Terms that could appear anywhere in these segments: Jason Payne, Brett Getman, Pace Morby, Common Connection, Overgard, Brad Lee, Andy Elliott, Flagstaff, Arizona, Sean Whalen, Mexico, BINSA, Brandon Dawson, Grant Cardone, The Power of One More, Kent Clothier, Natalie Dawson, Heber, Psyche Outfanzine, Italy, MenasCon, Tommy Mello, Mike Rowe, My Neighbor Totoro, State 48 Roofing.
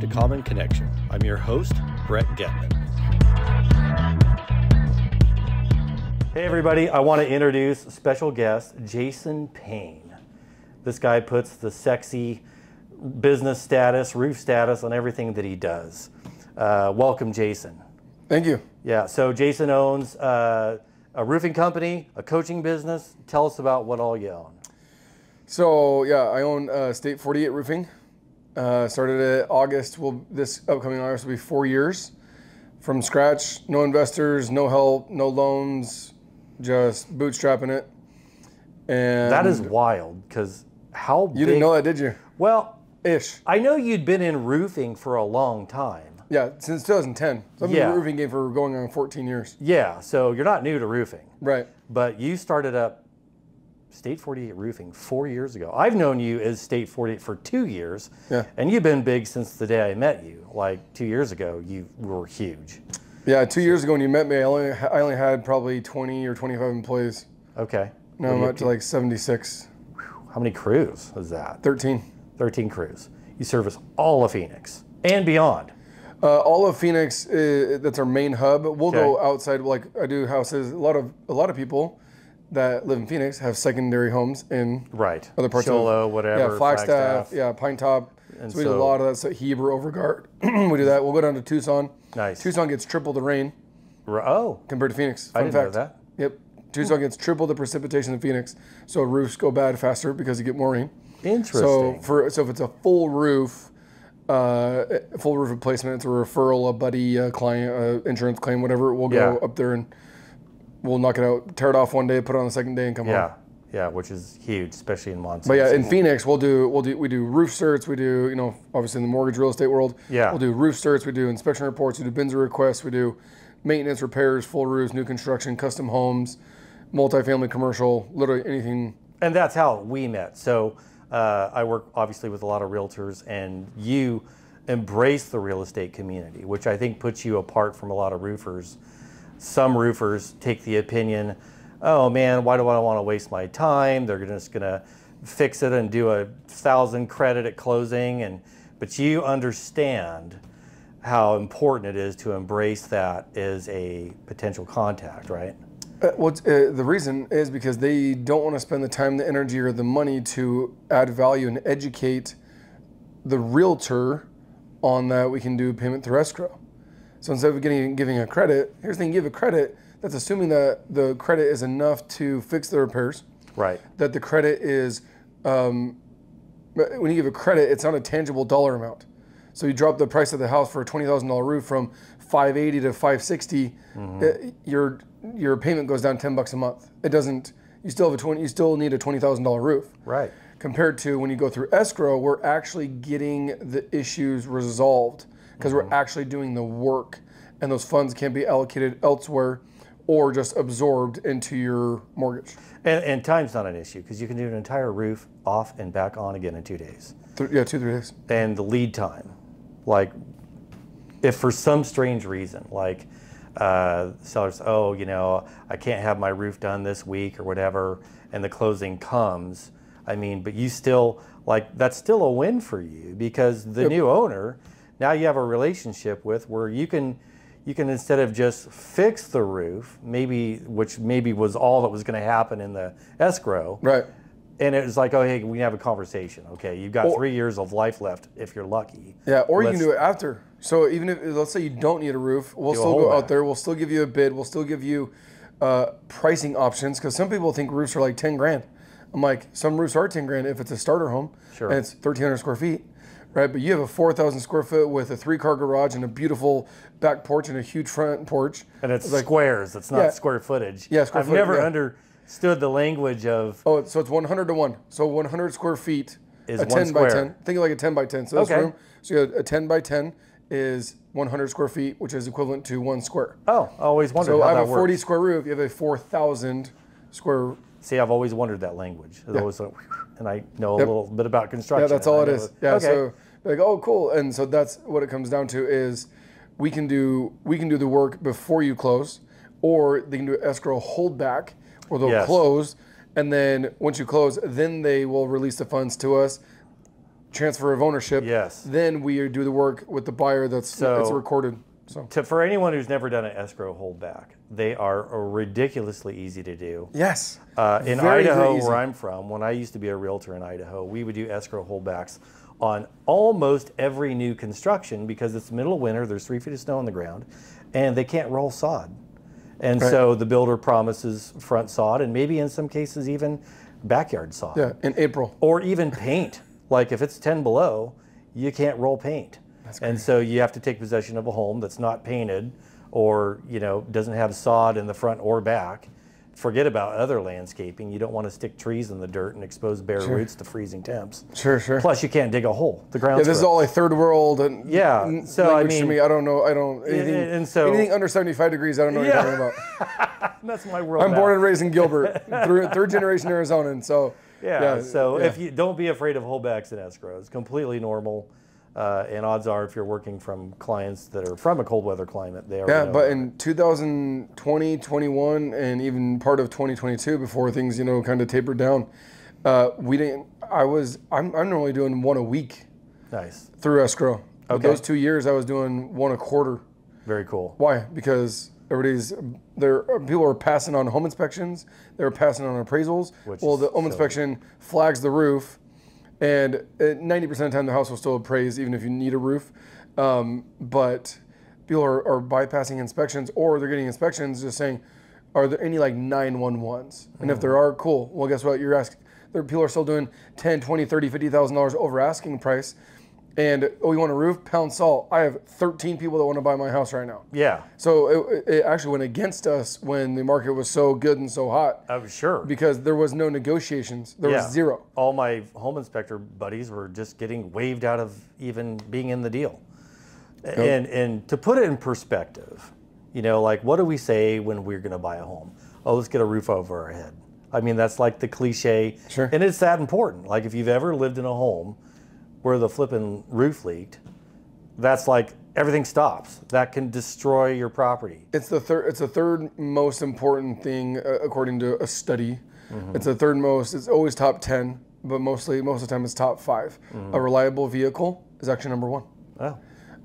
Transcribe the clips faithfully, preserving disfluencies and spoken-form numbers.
to Common Connection. I'm your host, Brett Getman. Hey everybody, I want to introduce special guest, Jason Payne. This guy puts the sexy business status, roof status on everything that he does. Uh, welcome, Jason. Thank you. Yeah, so Jason owns uh, a roofing company, a coaching business. Tell us about what all you own. So yeah, I own uh, State forty-eight Roofing. Uh, started it August, will, this upcoming August will be four years. From scratch, no investors, no help, no loans, just bootstrapping it. And that is wild, because how big... You didn't know that, did you? Well... Ish. I know you'd been in roofing for a long time. Yeah, since two thousand ten. So I've been in the roofing game for going on fourteen years. Yeah, so you're not new to roofing. Right. But you started up State forty-eight Roofing four years ago. I've known you as State forty-eight for two years, yeah. And you've been big since the day I met you. Like two years ago, you were huge. Yeah, two years ago when you met me, I only, I only had probably twenty or twenty-five employees. Okay. Now well, I'm up to like seventy-six. How many crews is that? thirteen. thirteen crews. You service all of Phoenix and beyond. Uh, all of Phoenix, uh, that's our main hub. We'll okay. go outside, like I do houses. A lot of a lot of people that live in Phoenix have secondary homes in right. other parts Cholo, of whatever, yeah, Flagstaff, Flagstaff, yeah, Pine Top. And so we so, do a lot of that. So Heber, Overgard, we do that. We'll go down to Tucson. Nice. Tucson gets triple the rain. Oh. Compared to Phoenix. Fun I didn't fact. know that. Yep. Tucson Ooh. gets triple the precipitation in Phoenix. So roofs go bad faster because you get more rain. Interesting. So for so if it's a full roof, uh, full roof replacement, it's a referral, a buddy, a client, a insurance claim, whatever. We'll go yeah. up there and we'll knock it out, tear it off one day, put it on the second day, and come yeah. home. Yeah, yeah, which is huge, especially in monsoon. But yeah, in Phoenix, we'll do we'll do we do roof certs. We do you know obviously in the mortgage real estate world. Yeah. We'll do roof certs. We do inspection reports. We do B I N S A requests. We do maintenance, repairs, full roofs, new construction, custom homes, multifamily, commercial, literally anything. And that's how we met. So. Uh, I work obviously with a lot of realtors, and you embrace the real estate community, which I think puts you apart from a lot of roofers. Some roofers take the opinion, oh man, why do I want to waste my time? They're just going to fix it and do a thousand credit at closing. And but you understand how important it is to embrace that as a potential contact, right? Uh, well, uh, the reason is because they don't want to spend the time, the energy, or the money to add value and educate the realtor on that we can do payment through escrow. So instead of getting giving a credit, here's the thing: give a credit. That's assuming that the credit is enough to fix the repairs. Right. That the credit is, um, when you give a credit, it's not a tangible dollar amount. So you drop the price of the house for a twenty thousand dollar roof from five eighty to five sixty. Mm-hmm. It, you're your payment goes down ten bucks a month. It doesn't, you still have a twenty, you still need a twenty thousand dollar roof. Right. Compared to when you go through escrow, we're actually getting the issues resolved because mm-hmm. we're actually doing the work, and those funds can be allocated elsewhere or just absorbed into your mortgage. And, and time's not an issue because you can do an entire roof off and back on again in two days. Th- yeah, two, three days. And the lead time, like if for some strange reason, like Uh, sellers, oh, you know, I can't have my roof done this week or whatever, and the closing comes. I mean, but you still, like, that's still a win for you because the yep. new owner, now you have a relationship with where you can, you can instead of just fix the roof, maybe, which maybe was all that was going to happen in the escrow. Right. And it was like, oh, hey, we can have a conversation. Okay, you've got or, three years of life left if you're lucky. Yeah, or let's, you can do it after. So even if, let's say you don't need a roof, we'll still go out there. We'll still give you a bid. We'll still give you uh, pricing options because some people think roofs are like ten grand. I'm like, some roofs are ten grand if it's a starter home sure. and it's thirteen hundred square feet, right? But you have a four thousand square foot with a three car garage and a beautiful back porch and a huge front porch. And it's, it's like, squares. It's not yeah. square footage. Yeah, square I've footage, never yeah. under... Stood the language of oh, so it's one hundred to one. So one hundred square feet is a ten by ten. Think of like a ten by ten. So that's okay. room. So you got a ten by ten is one hundred square feet, which is equivalent to one square. Oh, I always wondered. So how I have that a works. forty square roof. You have a four thousand square. See, I've always wondered that language. Yeah. Always like, and I know a yep. little bit about construction. Yeah, that's all it is. It. Yeah. Okay. So like, oh, cool. And so that's what it comes down to is we can do we can do the work before you close, or they can do escrow holdback. Or they'll yes. close, and then once you close, then they will release the funds to us. transfer of ownership. Yes. Then we do the work with the buyer that's, so, that's recorded. So to, for anyone who's never done an escrow holdback, they are ridiculously easy to do. Yes. Uh, in very, Idaho, very where I'm from, when I used to be a realtor in Idaho, we would do escrow holdbacks on almost every new construction because it's middle of winter, there's three feet of snow on the ground, and they can't roll sod. And right. so the builder promises front sod and maybe in some cases even backyard sod. Yeah, in April. Or even paint. Like if it's ten below, you can't roll paint. And so you have to take possession of a home that's not painted or, you know, doesn't have sod in the front or back. Forget about other landscaping. You don't want to stick trees in the dirt and expose bare sure. roots to freezing temps. Sure, sure. Plus, you can't dig a hole. The ground. Yeah, this is all a like third world and yeah. So I mean, to me, I don't know. I don't anything. And so, anything under seventy-five degrees, I don't know what yeah. you're talking about. That's my world. I'm now. born and raised in Gilbert, third, third generation Arizonan. So yeah. yeah so yeah. if you don't be afraid of holdbacks and escrows, completely normal. Uh, and odds are, if you're working from clients that are from a cold weather climate, they are. Yeah, but that. in two thousand twenty, twenty-one, and even part of twenty twenty-two, before things, you know, kind of tapered down, uh, we didn't. I was. I'm. I'm normally doing one a week. Nice. Through escrow. Okay. But those two years, I was doing one a quarter. Very cool. Why? Because everybody's there. People are passing on home inspections. They're passing on appraisals. Which well, the home so inspection good. flags the roof. And ninety percent of the time, the house will still appraise, even if you need a roof. Um, but people are, are bypassing inspections, or they're getting inspections just saying, are there any like nine one ones? And mm-hmm. if there are, cool. Well, guess what? You're asking. There, people are still doing ten, twenty, thirty, fifty thousand dollars over asking price. And, oh, you want a roof? Pound salt. I have thirteen people that want to buy my house right now. Yeah. So it, it actually went against us when the market was so good and so hot. I'm sure. Because there was no negotiations. There yeah. was zero. All my home inspector buddies were just getting waved out of even being in the deal. Yep. And, and to put it in perspective, you know, like what do we say when we're going to buy a home? Oh, let's get a roof over our head. I mean, that's like the cliche. Sure. And it's that important. Like if you've ever lived in a home where the flipping roof leaked, that's like everything stops. That can destroy your property. It's the third. It's the third most important thing uh, according to a study. Mm-hmm. It's the third most. It's always top ten, but mostly most of the time it's top five. Mm-hmm. A reliable vehicle is actually number one. Wow.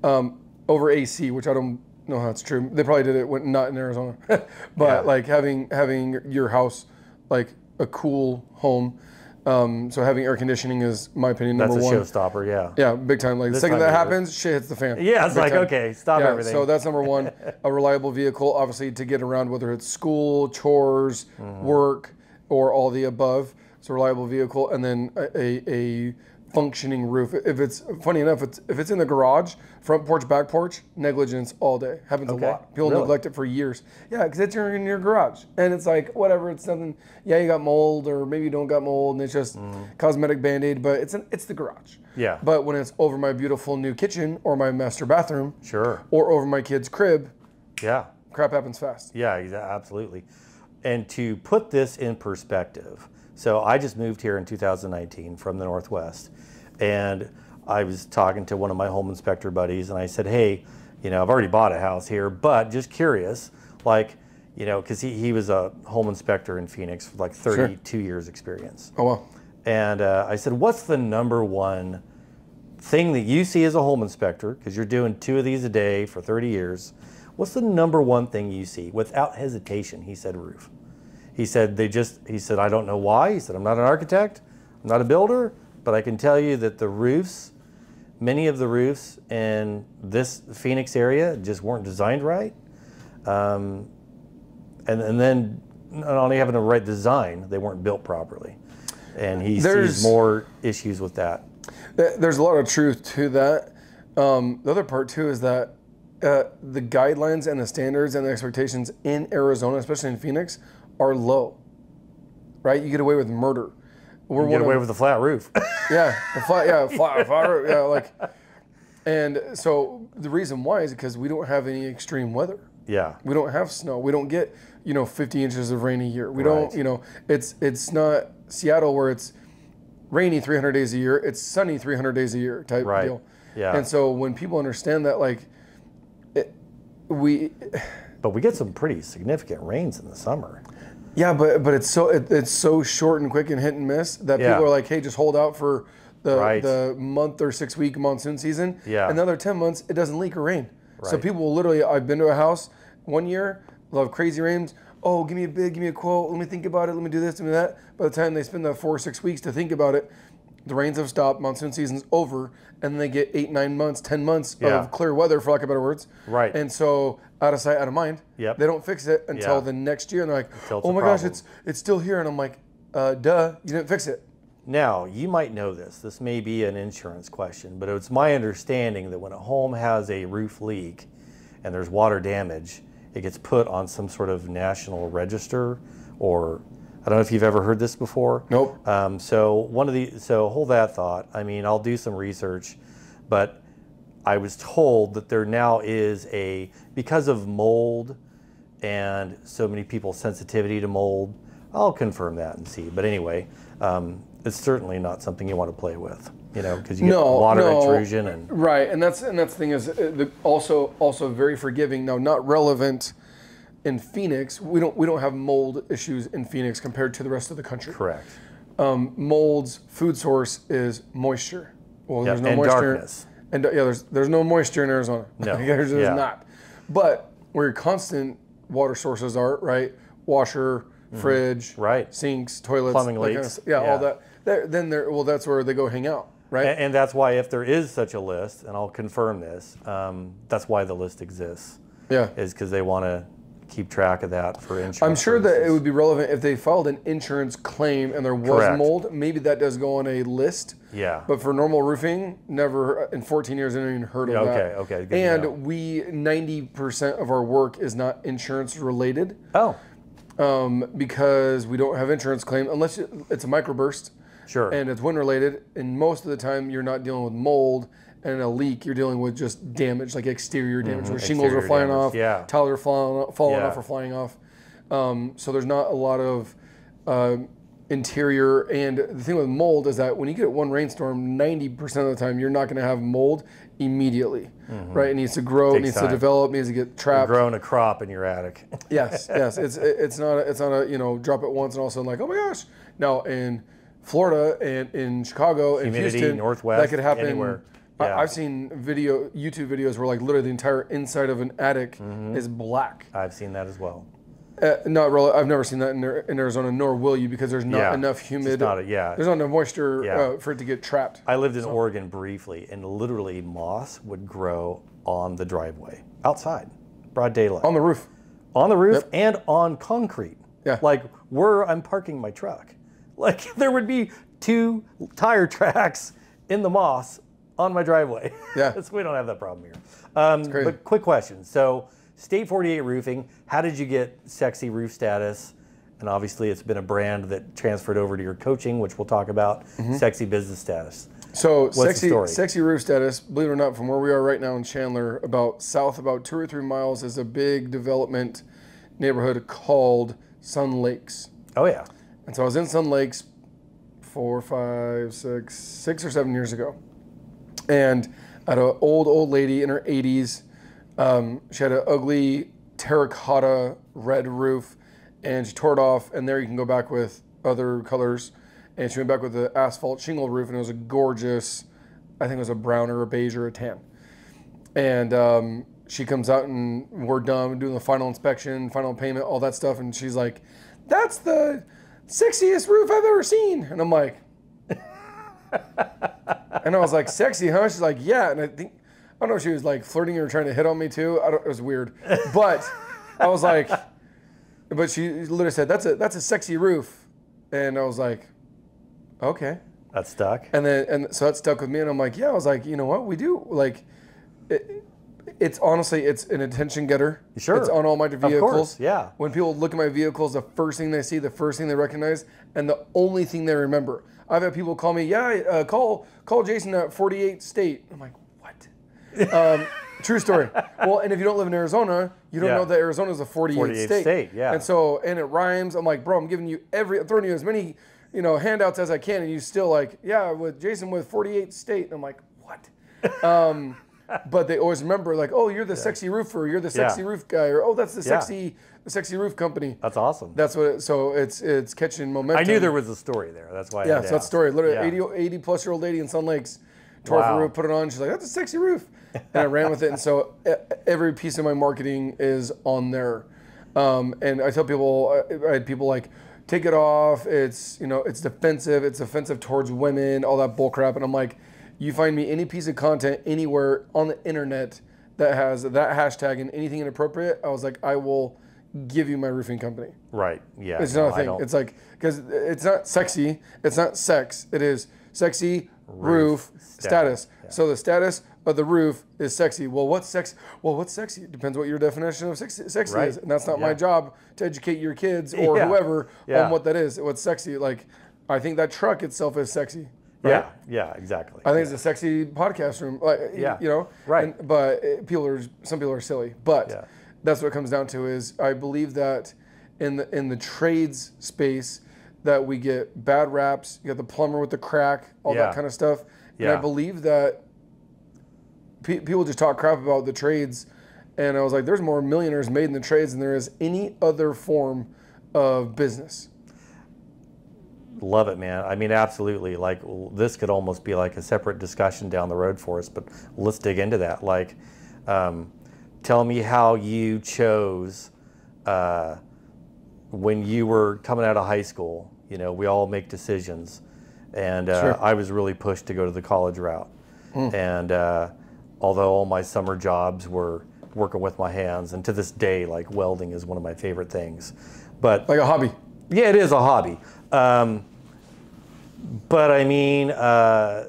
Um, over A C, which I don't know how it's true. They probably did it when not in Arizona, but yeah. like having having your house like a cool home. Um, so having air conditioning is, in my opinion, number one. That's a showstopper, yeah. Yeah, big time. Like the second that happens, shit hits the fan. Yeah, it's like, okay, stop everything. So that's number one. A reliable vehicle, obviously, to get around, whether it's school, chores, mm-hmm. work, or all the above. It's a reliable vehicle, and then a, a, a functioning roof. If it's funny enough, it's, if it's in the garage, front porch, back porch, negligence all day. Happens okay. a lot. People really? neglect it for years. Yeah, because it's in your garage, and it's like whatever. It's nothing. Yeah, you got mold, or maybe you don't got mold, and it's just mm. cosmetic band-aid. But it's an, it's the garage. Yeah. But when it's over my beautiful new kitchen or my master bathroom, sure, or over my kid's crib, yeah, crap happens fast. Yeah, exactly, absolutely. And to put this in perspective. So I just moved here in two thousand nineteen from the Northwest, and I was talking to one of my home inspector buddies, and I said, hey, you know, I've already bought a house here, but just curious, like, you know, because he, he was a home inspector in Phoenix with like thirty-two sure. years experience. Oh, wow. And uh, I said, what's the number one thing that you see as a home inspector, because you're doing two of these a day for thirty years, what's the number one thing you see? Without hesitation, he said roof. He said, they just, he said, I don't know why. He said, I'm not an architect, I'm not a builder, but I can tell you that the roofs, many of the roofs in this Phoenix area just weren't designed right. Um, and, and then not only having the right design, they weren't built properly. And he there's, sees more issues with that. There's a lot of truth to that. Um, the other part too is that uh, the guidelines and the standards and the expectations in Arizona, especially in Phoenix, are low, right? You get away with murder. We're you get away of, with a flat roof. Yeah, a flat, yeah, flat, flat roof, yeah, like. And so the reason why is because we don't have any extreme weather. Yeah. We don't have snow. We don't get, you know, fifty inches of rain a year. We right. don't, you know, it's it's not Seattle where it's rainy three hundred days a year. It's sunny three hundred days a year type right. deal. Yeah. And so when people understand that, like, it, we. But we get some pretty significant rains in the summer. Yeah, but but it's so it, it's so short and quick and hit and miss that yeah. people are like, hey, just hold out for the, right. the month or six week monsoon season. Yeah. Another ten months, it doesn't leak or rain. Right. So people will literally, I've been to a house one year, love crazy rains. Oh, give me a bid, give me a quote. Let me think about it. Let me do this, let me do that. By the time they spend the four or six weeks to think about it, the rains have stopped, monsoon season's over, and they get eight, nine months, ten months yeah. of clear weather, for lack of better words. Right. And so out of sight, out of mind. Yep. They don't fix it until yeah. the next year, and they're like, oh my gosh, it's it's still here. And I'm like, uh, duh, you didn't fix it. Now, you might know this. This may be an insurance question, but it's my understanding that when a home has a roof leak and there's water damage, it gets put on some sort of national register, or I don't know if you've ever heard this before. Nope. Um, so one of the so hold that thought. I mean, I'll do some research, but I was told that there now is a, because of mold and so many people's sensitivity to mold. I'll confirm that and see. But anyway, um, it's certainly not something you want to play with, you know, because you get no, water no. intrusion and right. And that's and that's the thing is the, also also very forgiving. Now, not relevant. In Phoenix, we don't we don't have mold issues in Phoenix compared to the rest of the country. Correct. Um, mold's food source is moisture. Well, yep. there's no and moisture. Darkness. And yeah, there's there's no moisture in Arizona. No, there's, there's yeah. not. But where your constant water sources are, right? Washer, mm-hmm. fridge, right? Sinks, toilets, plumbing leaks, kind of, yeah, yeah, all that. They're, then there, well, that's where they go hang out, right? And, and that's why, if there is such a list, and I'll confirm this, um, that's why the list exists. Yeah, is because they want to keep track of that for insurance. I'm sure services. That it would be relevant if they filed an insurance claim and there was Correct. mold. Maybe that does go on a list. Yeah. But for normal roofing, never in fourteen years, I didn't even heard of okay, that. Okay, okay. And you know. we, ninety percent of our work is not insurance related. Oh. Um, because we don't have insurance claim unless it's a microburst. Sure. And it's wind related. And most of the time you're not dealing with mold and a leak, you're dealing with just damage, like exterior damage, mm-hmm. where shingles exterior are flying damage. off, yeah. tiles are falling, falling yeah. off or flying off. Um, so there's not a lot of uh, interior. And the thing with mold is that when you get one rainstorm, ninety percent of the time, you're not going to have mold immediately, mm-hmm. right? It needs to grow, it, it needs time. to develop, it needs to get trapped. You're growing a crop in your attic. yes, yes. It's it's not a, it's not a, you know, drop it once and all of a sudden like, oh my gosh. Now in Florida and in Chicago and Houston, Northwest, that could happen anywhere. Yeah. I've seen video, YouTube videos where like literally the entire inside of an attic mm-hmm. is black. I've seen that as well. Uh, not really. I've never seen that in, in Arizona, nor will you, because there's not yeah. enough humid. Not a, yeah. There's not enough moisture yeah. uh, for it to get trapped. I lived in so. Oregon briefly, and literally moss would grow on the driveway, outside, broad daylight. On the roof. On the roof yep. and on concrete. Yeah. Like where I'm parking my truck. Like there would be two tire tracks in the moss on my driveway. Yeah. We don't have that problem here. Um, That's crazy. But quick question. So State forty-eight Roofing, how did you get Sexy Roof status? And obviously it's been a brand that transferred over to your coaching, which we'll talk about, mm-hmm. Sexy Business Status. So What's sexy, the story? Sexy Roof Status, believe it or not, from where we are right now in Chandler, about south, about two or three miles is a big development neighborhood called Sun Lakes. Oh yeah. And so I was in Sun Lakes four, five, six, six or seven years ago. And I had an old, old lady in her eighties. Um, she had an ugly terracotta red roof, and she tore it off. And there you can go back with other colors. And she went back with an asphalt shingle roof, and it was a gorgeous, I think it was a brown or a beige or a tan. And um, she comes out, and we're done doing the final inspection, final payment, all that stuff. And she's like, that's the sexiest roof I've ever seen. And I'm like... And I was like, sexy, huh? She's like, yeah. And I think, I don't know if she was like flirting or trying to hit on me too. I don't, it was weird. But I was like, but she literally said, that's a that's a sexy roof. And I was like, okay. That stuck. And then, and so that stuck with me. And I'm like, yeah, I was like, you know what? We do, like, it, it's honestly, it's an attention getter. Sure. It's on all my vehicles. Of course, yeah. When people look at my vehicles, the first thing they see, the first thing they recognize, and the only thing they remember. I've had people call me, yeah, uh, call call Jason at forty-eight State. I'm like, what? Um, true story. Well, and if you don't live in Arizona, you don't yeah. know that Arizona is a forty-eight state. state. Yeah. And so, and it rhymes. I'm like, bro, I'm giving you every, I'm throwing you as many, you know, handouts as I can, and you still like, yeah, with Jason with forty-eight State. And I'm like, what? Um, but they always remember, like, oh, you're the yeah. sexy roofer, you're the sexy yeah. roof guy, or oh, that's the sexy yeah. the sexy roof company. That's awesome. That's what. It, so it's it's catching momentum. I knew there was a story there. That's why. Yeah, I so that's a story. Literally, yeah. eighty, eighty plus year old lady in Sun Lakes tore wow. her roof, put it on. She's like, that's a sexy roof, and I ran with it. And so every piece of my marketing is on there. Um, and I tell people, I had people like, take it off. It's you know, it's defensive. It's offensive towards women. All that bull crap. And I'm like, you find me any piece of content anywhere on the internet that has that hashtag and anything inappropriate, I was like, I will give you my roofing company. Right. Yeah. It's not no, a thing. It's like, because it's not sexy. It's not sex. It is sexy roof, roof status. status. Yeah. So the status of the roof is sexy. Well, what's sex? Well, what's sexy? It depends what your definition of sexy, sexy right. is. And that's not yeah. my job to educate your kids or yeah. whoever yeah. on what that is. What's sexy? Like, I think that truck itself is sexy. Right? Yeah, yeah, exactly. I think yeah. it's a sexy podcast room, like, yeah. you know? Right. And, but people are, some people are silly. But yeah. that's what it comes down to is I believe that in the, in the trades space that we get bad raps. You got the plumber with the crack, all yeah. that kind of stuff. Yeah. And I believe that pe people just talk crap about the trades. And I was like, there's more millionaires made in the trades than there is any other form of business. Love it, man. I mean, absolutely. Like, this could almost be like a separate discussion down the road for us, but let's dig into that. Like, um, tell me how you chose uh, when you were coming out of high school. You know, we all make decisions. And uh, sure. I was really pushed to go to the college route. Mm. And uh, although all my summer jobs were working with my hands, and to this day, like, welding is one of my favorite things. But like a hobby. Yeah, it is a hobby. Um, but I mean, uh,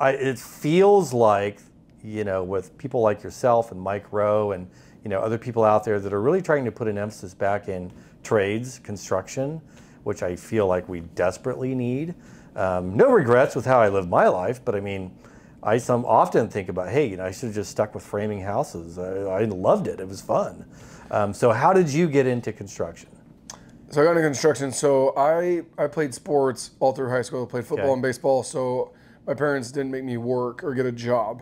I, it feels like, you know, with people like yourself and Mike Rowe and, you know, other people out there that are really trying to put an emphasis back in trades, construction, which I feel like we desperately need. Um, no regrets with how I live my life, but I mean, I some often think about, hey, you know, I should have just stuck with framing houses. I, I loved it. It was fun. Um, so how did you get into construction? So I got into construction. So I, I played sports all through high school. I played football okay. and baseball. So my parents didn't make me work or get a job.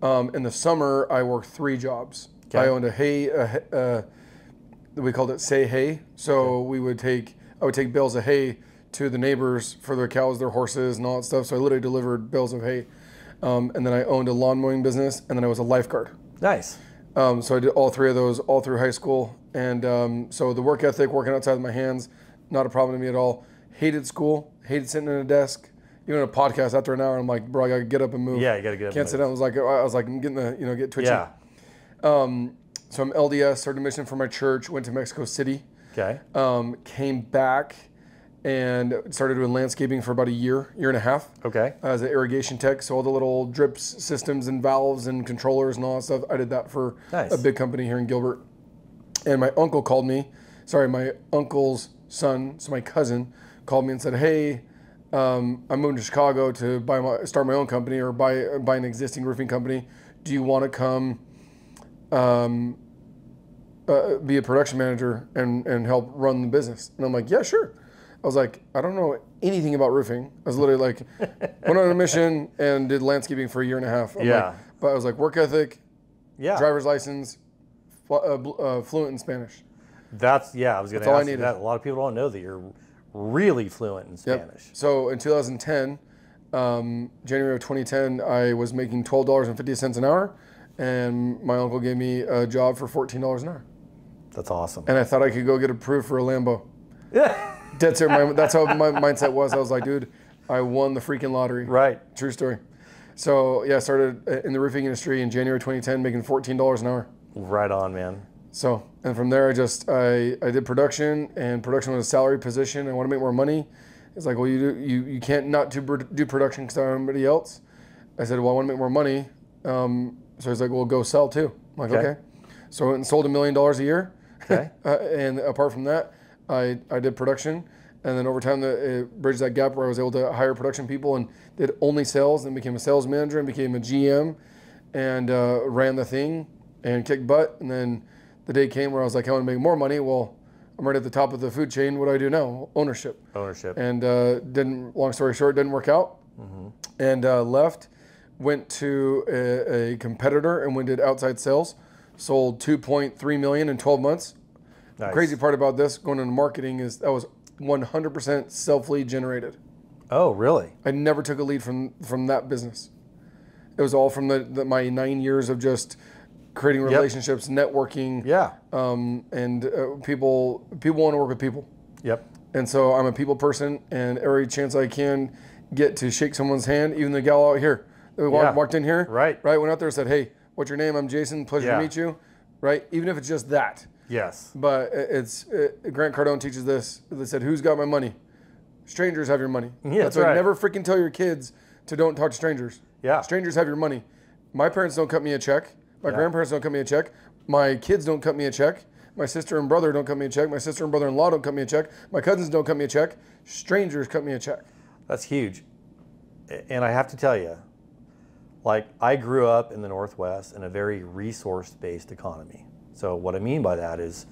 Um, in the summer, I worked three jobs. Okay. I owned a hay, a, uh, we called it say hay. So okay. we would take, I would take bales of hay to the neighbors for their cows, their horses, and all that stuff. So I literally delivered bales of hay. Um, and then I owned a lawn mowing business, and then I was a lifeguard. Nice. Um, so I did all three of those all through high school. And um, so the work ethic, working outside of my hands, not a problem to me at all. Hated school, hated sitting at a desk. Even in a podcast after an hour, I'm like, bro, I gotta get up and move. Yeah, you gotta get up. Can't sit down. I was like, I was like, I'm getting the, you know, get twitchy. Yeah. Um, so I'm L D S, started a mission for my church. Went to Mexico City. Okay. Um, came back and started doing landscaping for about a year, year and a half. Okay. As an irrigation tech, so all the little drips, systems, and valves, and controllers, and all that stuff. I did that for nice. a big company here in Gilbert. And my uncle called me, sorry, my uncle's son, so my cousin, called me and said, hey, um, I'm moving to Chicago to buy my, start my own company or buy, buy an existing roofing company. Do you want to come um, uh, be a production manager and, and help run the business? And I'm like, yeah, sure. I was like, I don't know anything about roofing. I was literally like, went on a mission and did landscaping for a year and a half. I'm yeah. Like, but I was like, work ethic, yeah. driver's license, fl uh, uh, fluent in Spanish. That's, yeah, I was going to ask you that. A lot of people don't know that you're really fluent in Spanish. Yep. So in two thousand ten, um, January of twenty ten, I was making twelve dollars and fifty cents an hour, and my uncle gave me a job for fourteen dollars an hour. That's awesome. And I thought I could go get approved for a Lambo. Yeah. That's how my mindset was. I was like, dude, I won the freaking lottery. Right. True story. So, yeah, I started in the roofing industry in January twenty ten, making fourteen dollars an hour. Right on, man. So, and from there, I just, I, I did production, and production was a salary position. I want to make more money. It's like, well, you do, you, you can't not do, do production because I'm somebody else. I said, well, I want to make more money. Um, so he's like, well, go sell too. I'm like, okay. okay. So I went and sold a million dollars a year. Okay. uh, and apart from that, I, I did production, and then over time the, it bridged that gap where I was able to hire production people and did only sales, and became a sales manager and became a G M, and uh, ran the thing and kicked butt. And then the day came where I was like, I want to make more money. Well, I'm right at the top of the food chain. What do I do now? Ownership. Ownership. And uh, didn't, long story short, didn't work out. Mm-hmm. And uh, left, went to a, a competitor and went did outside sales, sold two point three million dollars in twelve months. Nice. The crazy part about this going into marketing is that was one hundred percent self-lead generated. Oh, really? I never took a lead from, from that business. It was all from the, the, my nine years of just creating relationships, yep. networking. Yeah. Um, and uh, people people want to work with people. Yep. And so I'm a people person, and every chance I can get to shake someone's hand, even the gal out here. We walked, yeah. walked in here. Right. Right. Went out there and said, hey, what's your name? I'm Jason. Pleasure yeah. to meet you. Right. Even if it's just that. Yes. But it's it, Grant Cardone teaches this. They said, who's got my money? Strangers have your money. Yeah, that's why right. never freaking tell your kids to don't talk to strangers. Yeah. Strangers have your money. My parents don't cut me a check. My yeah. grandparents don't cut me a check. My kids don't cut me a check. My sister and brother don't cut me a check. My sister and brother-in-law don't cut me a check. My cousins don't cut me a check. Strangers cut me a check. That's huge. And I have to tell you, like, I grew up in the Northwest in a very resource-based economy. So what I mean by that is,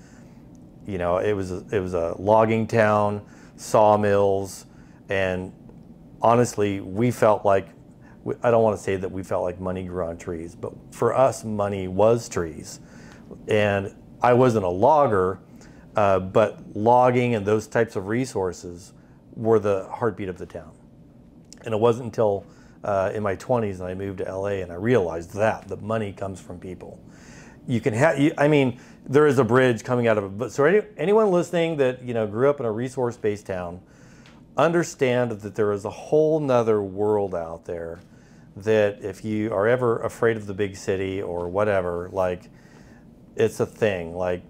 you know, it was a, it was a logging town, sawmills, and honestly, we felt like, I don't want to say that we felt like money grew on trees, but for us, money was trees. And I wasn't a logger, uh, but logging and those types of resources were the heartbeat of the town. And it wasn't until uh, in my twenties and I moved to L A and I realized that, that money comes from people. You can have, I mean, there is a bridge coming out of it. But so any, anyone listening that, you know, grew up in a resource-based town, understand that there is a whole nother world out there that if you are ever afraid of the big city or whatever, like, it's a thing. Like,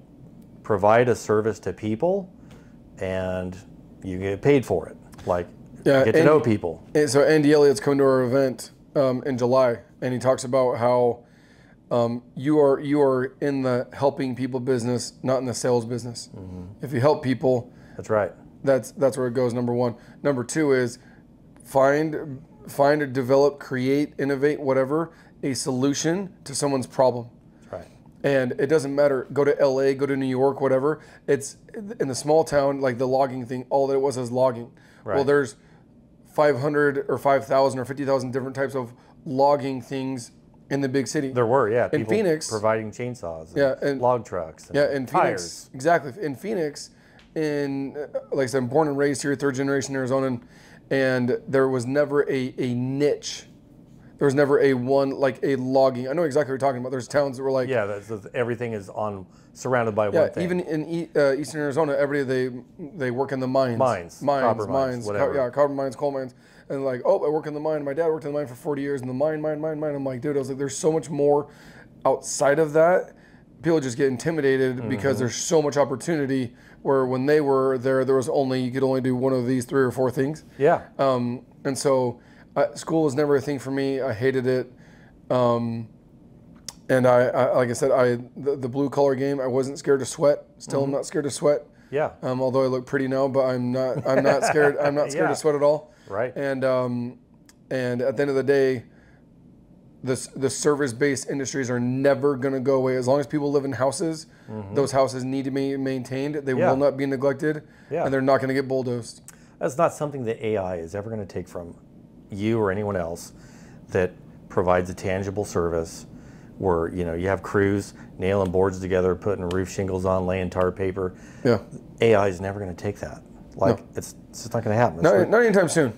provide a service to people and you get paid for it. Like, yeah, get to Andy, know people. And so Andy Elliott's coming to our event um, in July, and he talks about how Um, you are you are in the helping people business, not in the sales business. Mm-hmm. If you help people, that's right. That's that's where it goes. Number one. Number two is find find or develop, create, innovate, whatever, a solution to someone's problem. That's right. And it doesn't matter. Go to L A, go to New York, whatever. It's in the small town, like the logging thing. All that it was is logging. Right. Well, there's five hundred or five thousand or fifty thousand different types of logging things. In the big city, there were yeah people in Phoenix providing chainsaws, and yeah, and log trucks, and yeah, in tires. Phoenix, exactly in Phoenix, in like I said, I'm born and raised here, third generation Arizonan, and there was never a a niche, there was never a one like a logging. I know exactly what you're talking about. There's towns that were like yeah, that's, that's, everything is on surrounded by yeah, one thing. Even in e, uh, eastern Arizona, every day they they work in the mines, mines, mines, copper mines, mines whatever. Co yeah, copper mines, coal mines. And like, oh, I work in the mine. My dad worked in the mine for forty years in the mine, mine, mine, mine. I'm like, dude, I was like, there's so much more outside of that. People just get intimidated mm-hmm. because there's so much opportunity where when they were there, there was only, you could only do one of these three or four things. Yeah. Um, and so uh, school was never a thing for me. I hated it. Um, and I, I, like I said, I the, the blue collar game, I wasn't scared to sweat. Still, mm-hmm. I'm not scared to sweat. Yeah. Um, although I look pretty now, but I'm not, I'm not scared. I'm not scared yeah. to sweat at all. Right. And um, and at the end of the day, the the service-based industries are never going to go away. As long as people live in houses, mm-hmm. those houses need to be maintained. They yeah. will not be neglected, yeah. and they're not going to get bulldozed. That's not something that A I is ever going to take from you or anyone else that provides a tangible service where, you know, you have crews nailing boards together, putting roof shingles on, laying tar paper. Yeah. A I is never going to take that. Like, no. it's, it's just not going to happen. Not, like, not anytime soon,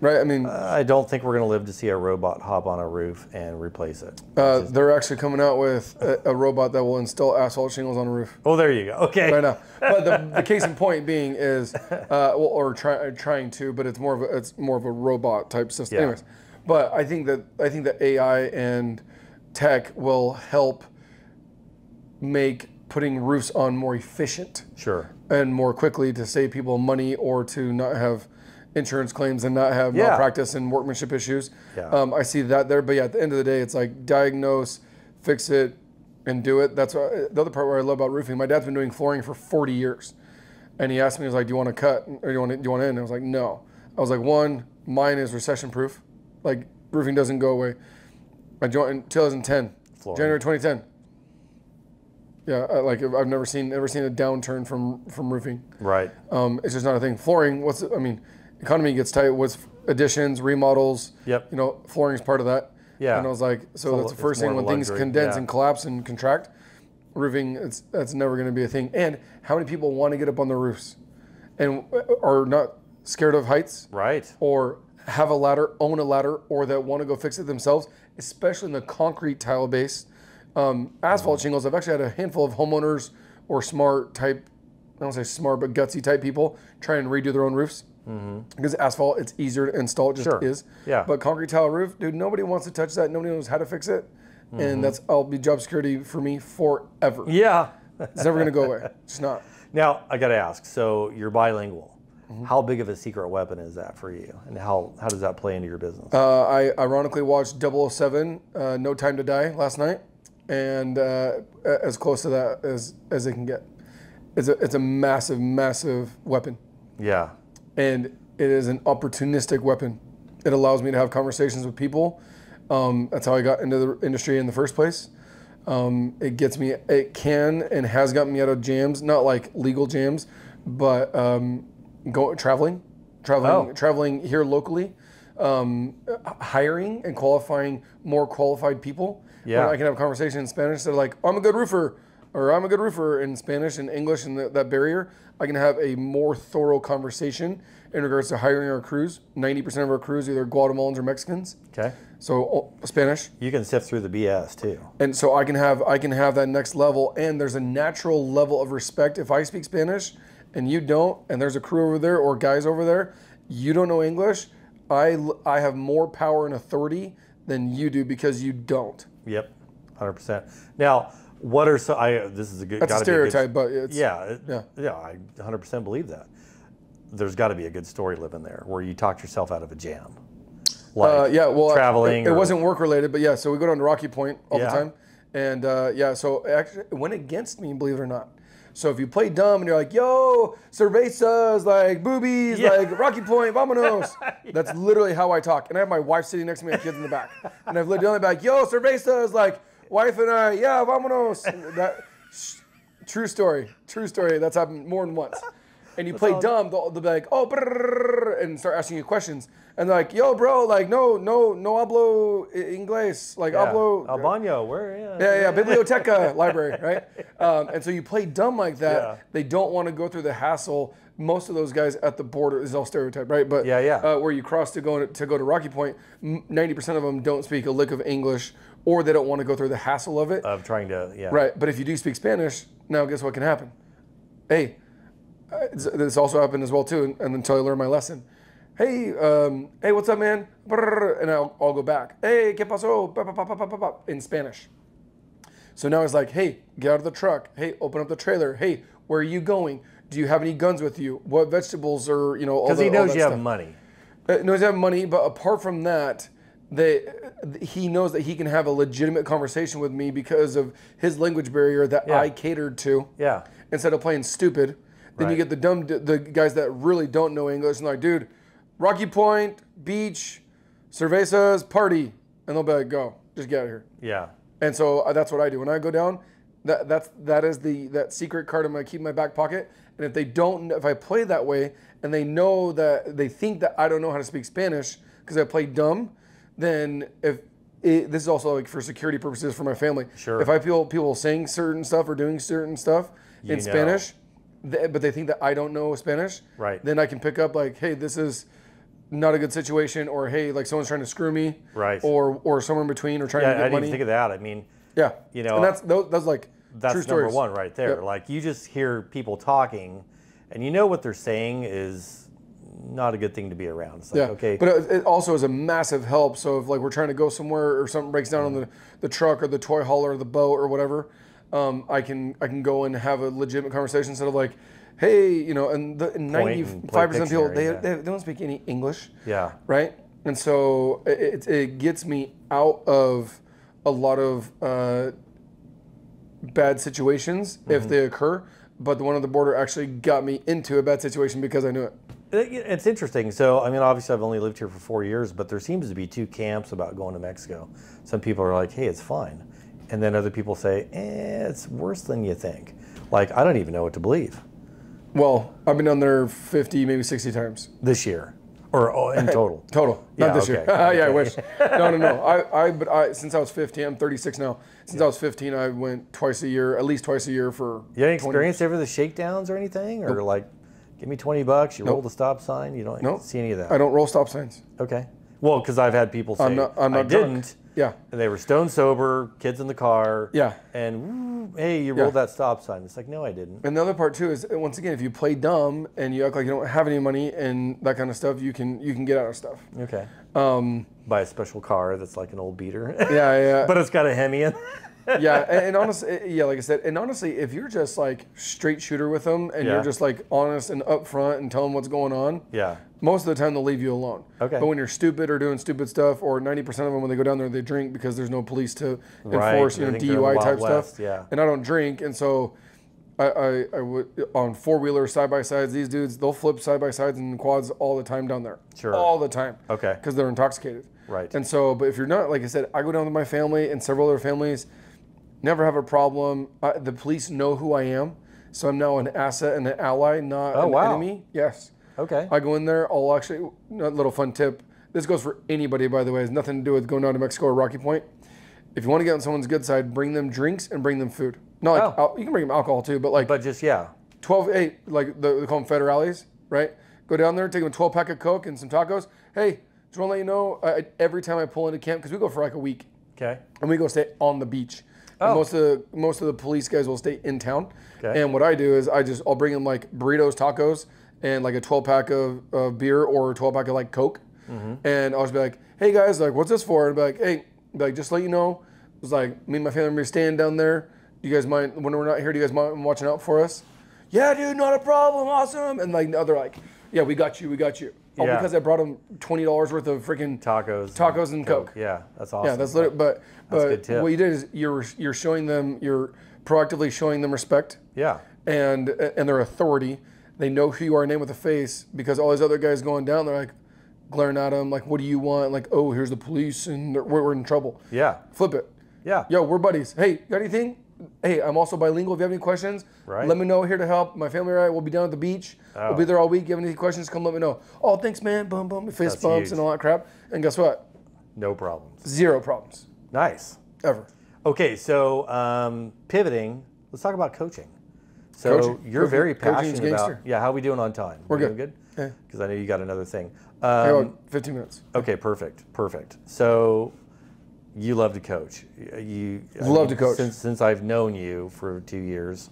right? I mean... Uh, I don't think we're going to live to see a robot hop on a roof and replace it. Uh, just, they're actually coming out with a, a robot that will install asphalt shingles on a roof. Oh, there you go. Okay. Right now. But the, the case in point being is, uh, well, or try, trying to, but it's more of a, it's more of a robot type system. Yeah. Anyways, but I think that I think that A I and tech will help make putting roofs on more efficient. Sure. And more quickly to save people money or to not have insurance claims and not have yeah. malpractice and workmanship issues. Yeah. Um, I see that there, but yeah, at the end of the day, it's like diagnose, fix it, and do it. That's what I, the other part where I love about roofing. My dad's been doing flooring for forty years. And he asked me, he was like, do you want to cut or do you want to, do you want to end? I was like, no. I was like, one, mine is recession proof. Like, roofing doesn't go away. I joined in two thousand ten, flooring. January twenty ten. Yeah, like I've never seen ever seen a downturn from from roofing. Right. Um, it's just not a thing. Flooring. What's I mean, economy gets tight. What's additions, remodels? Yep. You know, flooring's part of that. Yeah. And I was like, so that's the first thing, when things condense and collapse and contract, roofing, it's, that's never going to be a thing. And how many people want to get up on the roofs and are not scared of heights? Right. Or have a ladder, own a ladder, or that want to go fix it themselves, especially in the concrete tile base. Um, asphalt mm. shingles, I've actually had a handful of homeowners or smart type, I don't say smart, but gutsy type people try and redo their own roofs. Mm-hmm. Because asphalt, it's easier to install, it just sure. is. Yeah. But concrete tile roof, dude, nobody wants to touch that. Nobody knows how to fix it. Mm-hmm. And that's, I'll be job security for me forever. Yeah. It's never going to go away. It's not. Now, I got to ask, so you're bilingual. Mm-hmm. How big of a secret weapon is that for you? And how, how does that play into your business? Uh, I ironically watched double oh seven, uh, No Time to Die last night. And uh, as close to that as, as it can get. It's a, it's a massive, massive weapon. Yeah. And it is an opportunistic weapon. It allows me to have conversations with people. Um, that's how I got into the industry in the first place. Um, it gets me, it can and has gotten me out of jams, not like legal jams, but um, go, traveling, traveling, oh. traveling here locally, um, hiring and qualifying more qualified people. Yeah. When I can have a conversation in Spanish, they're like, I'm a good roofer, or I'm a good roofer in Spanish and English, and the, that barrier, I can have a more thorough conversation in regards to hiring our crews. ninety percent of our crews are either Guatemalans or Mexicans. Okay. So uh, Spanish. You can sift through the B S too. And so I can have I can have that next level, and there's a natural level of respect. If I speak Spanish and you don't, and there's a crew over there or guys over there, you don't know English, I, I have more power and authority than you do because you don't. Yep, one hundred percent. Now, what are so? I this is a good. That's a stereotype, but it's, yeah, it, yeah, yeah. I one hundred percent believe that. There's got to be a good story living there where you talked yourself out of a jam. Like uh, yeah, well, traveling. I, it, or, it wasn't work related, but yeah. So we go down to Rocky Point all yeah. the time, and uh, yeah. So actually, it went against me, believe it or not. So if you play dumb and you're like, yo, cervezas, like boobies, yeah. like Rocky Point, vamonos. yeah. That's literally how I talk. And I have my wife sitting next to me and kids in the back. And I've lived down the back, yo, cervezas, like wife and I, yeah, vamonos. That, true story, true story. That's happened more than once. And you That's play awesome. dumb, they'll, they'll be like, oh, brrr, and start asking you questions. And they're like, yo, bro, like, no, no, no hablo inglés, like yeah. hablo. Albano, where? Yeah, yeah, yeah. biblioteca, library, right? Um, and so you play dumb like that. Yeah. They don't want to go through the hassle. Most of those guys at the border, this is all stereotype, right? But yeah, yeah. Uh, where you cross to go, to go to Rocky Point, ninety percent of them don't speak a lick of English, or they don't want to go through the hassle of it. Of trying to, yeah. Right, but if you do speak Spanish, now guess what can happen? Hey. Uh, this also happened as well too, and, and until I learned my lesson. Hey, um, hey, what's up, man? Brrr, and I'll, I'll go back. Hey, ¿qué pasó? Ba, ba, ba, ba, ba, ba, in Spanish. So now it's like, hey, get out of the truck. Hey, open up the trailer. Hey, where are you going? Do you have any guns with you? What vegetables are, you know, all that stuff. Because he knows you have money. Uh, knows you have money, but apart from that, they, he knows that he can have a legitimate conversation with me because of his language barrier that yeah. I catered to. Yeah. Instead of playing stupid. Then right. you get the dumb, the guys that really don't know English, and they're like, dude, Rocky Point, beach, cervezas, party. And they'll be like, go, just get out of here. Yeah. And so uh, that's what I do. When I go down, that that's, that is the that secret card I'm going to keep in my back pocket. And if they don't, if I play that way, and they know that, they think that I don't know how to speak Spanish because I play dumb, then if it, this is also like for security purposes for my family. Sure. If I feel people saying certain stuff or doing certain stuff you in know. Spanish, but they think that I don't know Spanish, right? Then I can pick up like, hey, this is not a good situation, or hey, like someone's trying to screw me, right? Or or somewhere in between, or trying yeah, to get I didn't money. Even think of that. I mean, yeah, you know, and that's that's like that's true number stories. One right there. Yep. Like you just hear people talking, and you know what they're saying is not a good thing to be around. It's like, yeah, okay, but it also is a massive help. So if like we're trying to go somewhere, or something breaks down mm. on the the truck or the toy hauler or the boat or whatever. Um, I can I can go and have a legitimate conversation instead of like, hey, you know, and the ninety-five percent of people they, yeah. they don't speak any English. Yeah. Right. And so it it gets me out of a lot of uh, bad situations mm-hmm. if they occur. But the one on the border actually got me into a bad situation because I knew it. It's interesting. So, I mean, obviously I've only lived here for four years, but there seems to be two camps about going to Mexico. Some people are like, hey, it's fine. And then other people say, eh, it's worse than you think. Like, I don't even know what to believe. Well, I've been down there fifty, maybe sixty times. This year. Or oh, in total? Total. Yeah, not this okay. year. yeah, okay. I wish. No, no, no. I, I, but I, since I was fifteen, I'm thirty-six now. Since yeah. I was fifteen, I went twice a year, at least twice a year for. You had any experience ever with the shakedowns or anything? Or nope. like, give me twenty bucks, you nope. roll the stop sign? You don't nope. see any of that? I don't roll stop signs. Okay. Well, because I've had people say, I'm not, I'm not I drunk. didn't. Yeah. And they were stone sober, kids in the car. Yeah. And, hey, you rolled yeah. that stop sign. It's like, no, I didn't. And the other part, too, is, once again, if you play dumb and you act like you don't have any money and that kind of stuff, you can you can get out of stuff. Okay. Um, Buy a special car that's like an old beater. Yeah, yeah. But it's got a Hemi in. Yeah, and, and honestly, yeah, like I said, and honestly, if you're just like straight shooter with them and yeah. you're just like honest and upfront and tell them what's going on, yeah, most of the time they'll leave you alone. Okay. But when you're stupid or doing stupid stuff, or ninety percent of them when they go down there, they drink because there's no police to enforce, right. you know, D U I type west. stuff. Yeah. And I don't drink, and so I, I, I would on four wheelers, side by sides. These dudes, they'll flip side by sides and quads all the time down there. Sure. All the time. Okay. Because they're intoxicated. Right. And so, but if you're not, like I said, I go down with my family and several other families. Never have a problem. I, the police know who I am, so I'm now an asset and an ally, not oh, an wow. enemy. Yes. Okay. I go in there. I'll actually, a little fun tip. This goes for anybody, by the way. It has nothing to do with going down to Mexico or Rocky Point. If you want to get on someone's good side, bring them drinks and bring them food. Not like, oh. you can bring them alcohol too, but like. But just, yeah. twelve, eight, like the, they call them federales, right? Go down there, take them a twelve pack of Coke and some tacos. Hey, just want to let you know, I, every time I pull into camp, because we go for like a week. Okay. And we go stay on the beach. Oh. Most of the, most of the police guys will stay in town, okay. and what I do is I just I'll bring them like burritos, tacos, and like a twelve pack of uh, beer or a twelve pack of like Coke, mm-hmm. and I'll just be like, hey guys, like what's this for? And I'll be like, hey, be like just to let you know, it was like me and my family were staying down there. Do you guys mind when we're not here? Do you guys mind watching out for us? Yeah, dude, not a problem, awesome. And like the other like, yeah, we got you, we got you. Oh, yeah. Because I brought them twenty dollars worth of freaking tacos, tacos and Coke. Coke. Yeah, that's awesome. Yeah, that's literally. But that's but good tip. What you did is you're you're showing them you're proactively showing them respect. Yeah. And and their authority, they know who you are, name with a face. Because all these other guys going down, they're like glaring at them, like, "What do you want?" Like, "Oh, here's the police, and we're, we're in trouble." Yeah. Flip it. Yeah. Yo, we're buddies. Hey, got anything? Hey, I'm also bilingual. If you have any questions, right. let me know. Here to help. My family and I will be down at the beach. Oh. We'll be there all week. If you have any questions, come let me know. Oh, thanks, man. Boom, boom. Fist That's bumps huge. and all that crap. And guess what? No problems. Zero problems. Nice. Ever. Okay, so um, pivoting. Let's talk about coaching. So coaching. you're coaching. very passionate about. Yeah, how are we doing on time? We're, We're good. Because yeah. I know you got another thing. Um, fifteen minutes. Okay, perfect. Perfect. So... You love to coach. You love I mean, to coach. Since, since I've known you for two years,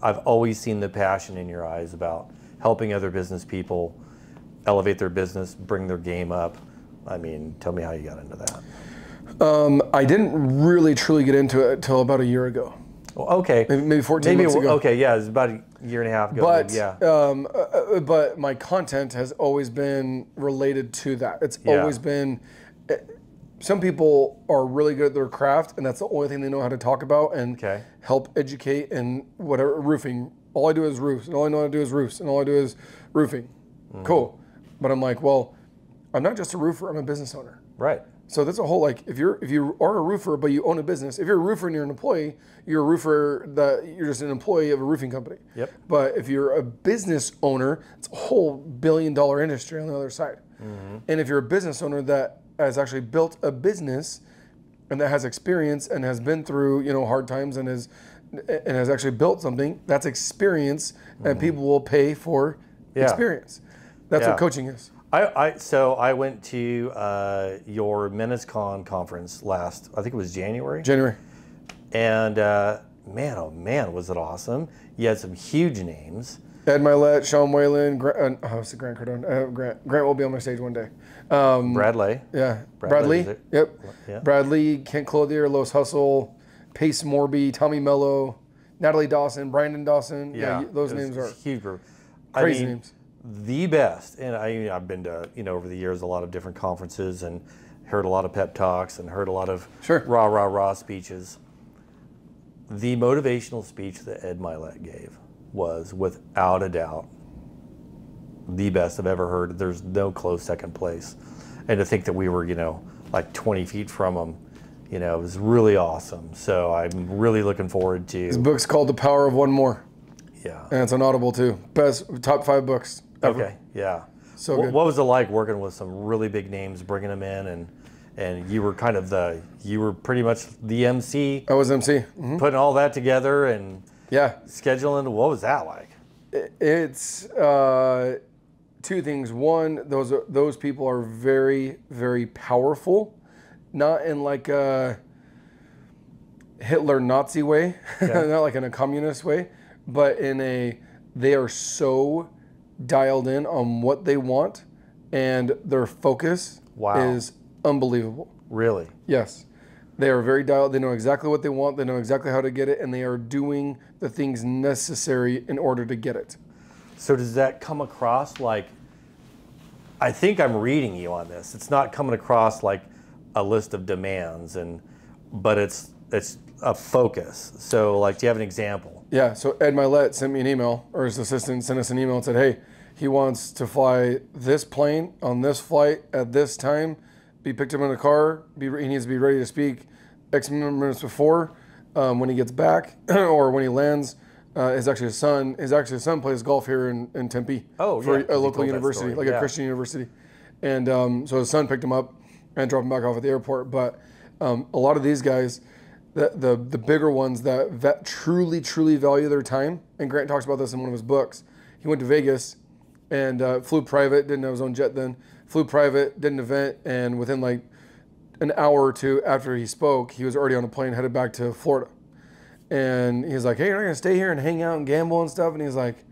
I've always seen the passion in your eyes about helping other business people elevate their business, bring their game up. I mean, tell me how you got into that. Um, I didn't really truly get into it until about a year ago. Well, okay. Maybe, maybe fourteen months ago. Okay, yeah, it was about a year and a half ago. But, maybe, yeah. um, uh, but my content has always been related to that. It's yeah. always been... It, Some people are really good at their craft, and that's the only thing they know how to talk about and okay. help educate and whatever, roofing. All I do is roofs, and all I know how to do is roofs, and all I do is roofing. Mm. Cool. But I'm like, well, I'm not just a roofer, I'm a business owner. Right. So that's a whole, like, if you're if you are a roofer, but you own a business, if you're a roofer and you're an employee, you're a roofer, that you're just an employee of a roofing company. Yep. But if you're a business owner, it's a whole billion dollar industry on the other side. Mm-hmm. And if you're a business owner that has actually built a business and that has experience and has been through, you know, hard times and has and has actually built something, that's experience, mm-hmm. and people will pay for yeah. experience. That's yeah. what coaching is. I, I so I went to uh, your MenasCon conference last, I think it was January. January. And uh, man, oh man, was it awesome. You had some huge names. Ed Mylett, Sean Whalen, Grant, uh, oh, it's Grant Cardone. Uh, Grant, Grant will be on my stage one day. Um, Brad Lee. Yeah. Brad, Brad Lee. Lee yep. Yeah. Brad Lee, Kent Clothier, Los Hustle, Pace Morby, Tommy Mello, Natalie Dawson, Brandon Dawson. Yeah. yeah those names are huge. Crazy I mean, names. The best. And I, I've been to, you know, over the years, a lot of different conferences and heard a lot of pep talks and heard a lot of sure. rah, rah, rah speeches. The motivational speech that Ed Mylett gave was without a doubt the best I've ever heard. There's no close second place. And to think that we were, you know, like twenty feet from him, you know, it was really awesome. So I'm really looking forward to... His book's called The Power of One More. Yeah. And it's on Audible too. Best, top five books ever. Okay, yeah. So good. What was it like working with some really big names, bringing them in, and and you were kind of the, you were pretty much the M C. I was M C. Mm-hmm. Putting all that together and yeah, scheduling. What was that like? It's uh, two things. One, those those people are very, very powerful, not in like a Hitler Nazi way, yeah. Not like in a communist way, but in a, they are so dialed in on what they want, and their focus wow. is unbelievable. Really? Yes. They are very dialed. They know exactly what they want. They know exactly how to get it, and they are doing the things necessary in order to get it. So does that come across like, I think I'm reading you on this. It's not coming across like a list of demands, and but it's it's a focus. So like, do you have an example? Yeah, so Ed Mylett sent me an email, or his assistant sent us an email and said, hey, he wants to fly this plane on this flight at this time, be picked up in a car, be, he needs to be ready to speak X minutes before um, when he gets back or when he lands. Uh, his actually his son, his actually his son plays golf here in, in Tempe oh, for yeah, a local university, like yeah. a Christian university. And um, so his son picked him up and dropped him back off at the airport. But um, a lot of these guys, the, the, the bigger ones that vet truly, truly value their time, and Grant talks about this in one of his books. He went to Vegas and uh, flew private, didn't have his own jet then, flew private, did an event, and within like an hour or two after he spoke, he was already on a plane headed back to Florida. And he's like, hey, you're not gonna stay here and hang out and gamble and stuff? And he's like,